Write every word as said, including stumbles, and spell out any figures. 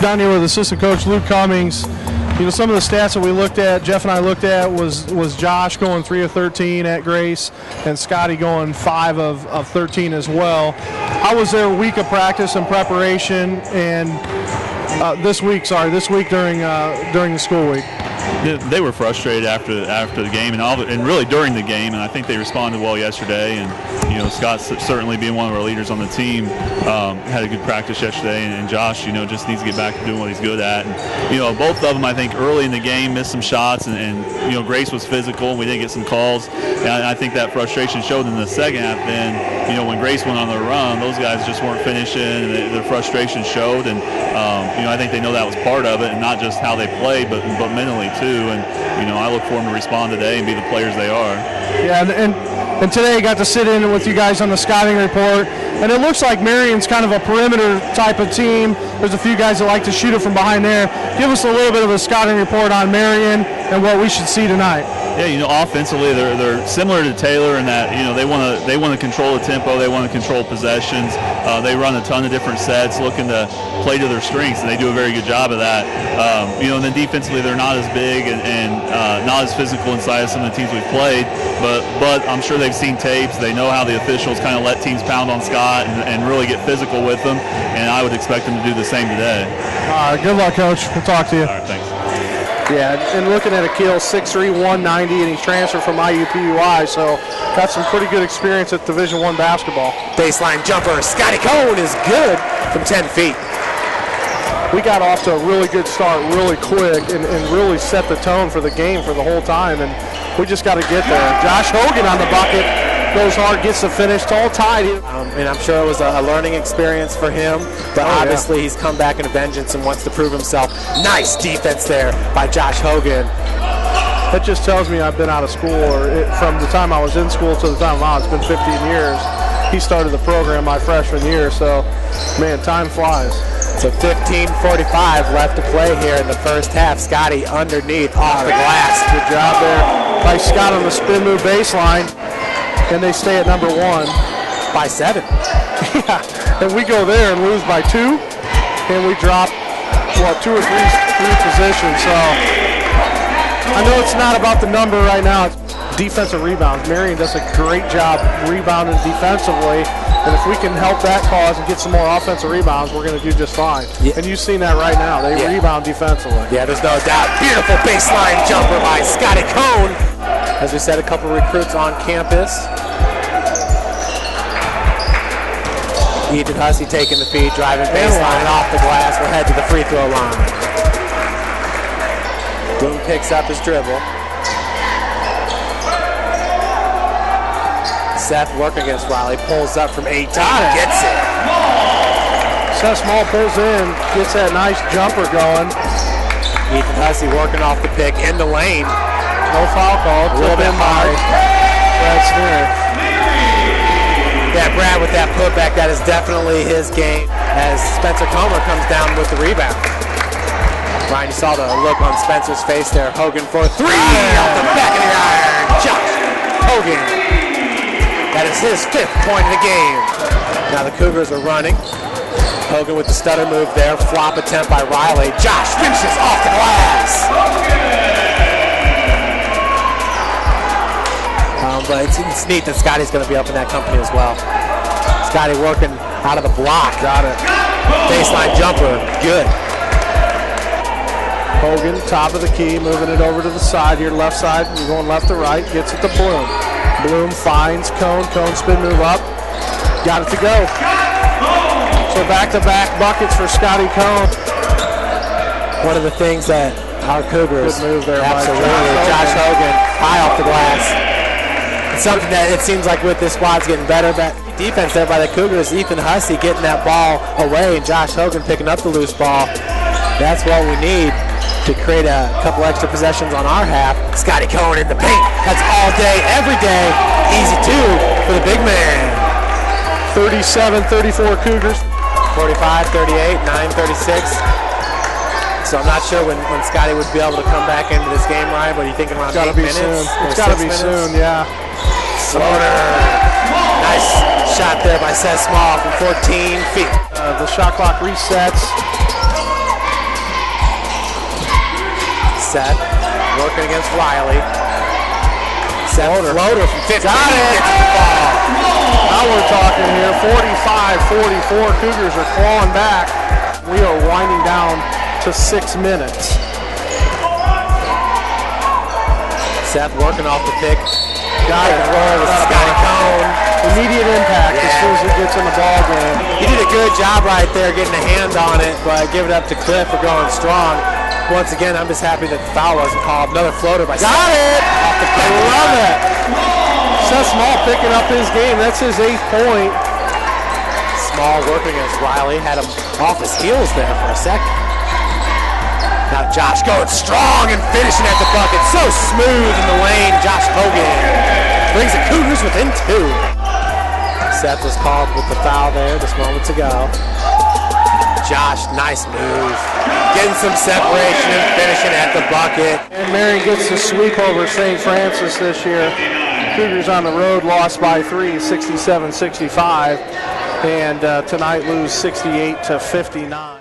down here with assistant coach Luke Cummings. You know, some of the stats that we looked at, Jeff and I looked at, was was Josh going three of thirteen at Grace and Scotty going five of thirteen as well. How was their week of practice and preparation and uh, this week, sorry, this week during uh, during the school week? They were frustrated after the, after the game and all, and really during the game, and I think they responded well yesterday. And you know, Scott certainly being one of our leaders on the team, um, had a good practice yesterday. And, and Josh, you know, just needs to get back to doing what he's good at. And, you know, both of them, I think, early in the game missed some shots, and, and you know, Grace was physical, and we did get some calls. And I, I think that frustration showed in the second half. Then, you know, when Grace went on the run, those guys just weren't finishing, and they, their frustration showed. And um, you know, I think they know that was part of it, and not just how they played, but but mentally too. And, you know, I look for them to respond today and be the players they are. Yeah, and, and, and today I got to sit in with you guys on the scouting report, and it looks like Marian's kind of a perimeter type of team. There's a few guys that like to shoot it from behind there. Give us a little bit of a scouting report on Marian and what we should see tonight. Yeah, you know, offensively they're they're similar to Taylor in that, you know, they want to they want to control the tempo, they want to control possessions. Uh, they run a ton of different sets, looking to play to their strengths, and they do a very good job of that. Um, you know, and then defensively they're not as big and, and uh, not as physical inside as some of the teams we've played, but but I'm sure they've seen tapes. They know how the officials kind of let teams pound on Scott and, and really get physical with them, and I would expect them to do the same today. All right, good luck, Coach. We'll talk to you. All right, thanks. Yeah, and looking at Akil, six three, one ninety, and he transferred from I U P U I, so got some pretty good experience at Division One basketball. Baseline jumper, Scotty Kohne is good from ten feet. We got off to a really good start really quick and, and really set the tone for the game for the whole time, and we just got to get there. Josh Hogan on the bucket, goes hard, gets the finish, all tied. Um, and I'm sure it was a, a learning experience for him, but oh, obviously yeah. He's come back in a vengeance and wants to prove himself. Nice defense there by Josh Hogan. That just tells me I've been out of school, or it, from the time I was in school to the time I'm out, it's been fifteen years. He started the program my freshman year, so, man, time flies. So fifteen forty-five left to play here in the first half. Scotty underneath, off the glass. Good job there by Scott on the spin move baseline. And they stay at number one by seven. Yeah, and we go there and lose by two, and we drop, what, two or three, three positions. So I know it's not about the number right now. It's defensive rebounds. Marian does a great job rebounding defensively, and if we can help that cause and get some more offensive rebounds, we're going to do just fine. Yeah. And you've seen that right now. They yeah. rebound defensively. Yeah, there's no doubt. Beautiful baseline jumper by Scotty Kohne. As we said, a couple recruits on campus. Ethan Hussey taking the feed, driving baseline and off the glass. We'll head to the free throw line. Bloom picks up his dribble. Seth working against Riley, pulls up from eighteen, gets it. Seth Small pulls in, gets that nice jumper going. Ethan Hussey working off the pick in the lane. No foul call. A little bit hard. Brad Smith. Yeah, Brad with that putback. That is definitely his game as Spencer Comer comes down with the rebound. Ryan, you saw the look on Spencer's face there. Hogan for three. Yeah. Off the back of the iron. Josh Hogan. That is his fifth point of the game. Now the Cougars are running. Hogan with the stutter move there. Flop attempt by Riley. Josh finishes off the glass. Um, but it's, it's neat that Scotty's going to be up in that company as well. Scotty working out of the block. Got it. Baseline jumper. Good. Hogan, top of the key, moving it over to the side here, left side. You're going left to right. Gets it to Bloom. Bloom finds Kohne. Kohne spin move up. Got it to go. So back-to-back buckets for Scotty Kohne. One of the things that our Cougars. Good move there. Absolutely. Mike. Josh Hogan, high off the glass. Something that it seems like with this squad's getting better. But defense there by the Cougars. Ethan Hussey getting that ball away, and Josh Hogan picking up the loose ball. That's what we need to create a couple extra possessions on our half. Scotty Kohne in the paint. That's all day, every day. Easy two for the big man. thirty-seven thirty-four Cougars. forty-five thirty-eight, nine thirty-six. So I'm not sure when, when Scotty would be able to come back into this game, Ryan, but you think around eight minutes? It's got to be minutes? soon, yeah. Slater. Nice shot there by Seth Small from fourteen feet. Uh, the shot clock resets. Seth working against Riley. Seth floater, floater from fifteen. Got it. Oh. Now we're talking here. forty-five forty-four. Cougars are clawing back. We are winding down to six minutes. Seth working off the pick. Got it. Roll with Scott Kohne. Immediate impact yeah. as soon as he gets in the ball game. He did a good job right there getting a hand on it, but give it up to Cliff for going strong. Once again, I'm just happy that the foul wasn't called. Another floater by Got Seth. it! Off the I love it! Seth Small picking up his game. That's his eighth point. Small working against Riley. Had him off his heels there for a second. Now Josh going strong and finishing at the bucket. So smooth in the lane. Josh Hogan brings the Cougars within two. Seth was called with the foul there just moments ago. Josh, nice move. Getting some separation and finishing at the bucket. And Marian gets the sweep over Saint Francis this year. Cougars on the road lost by three, sixty-seven sixty-five. And uh, tonight lose sixty-eight to fifty-nine.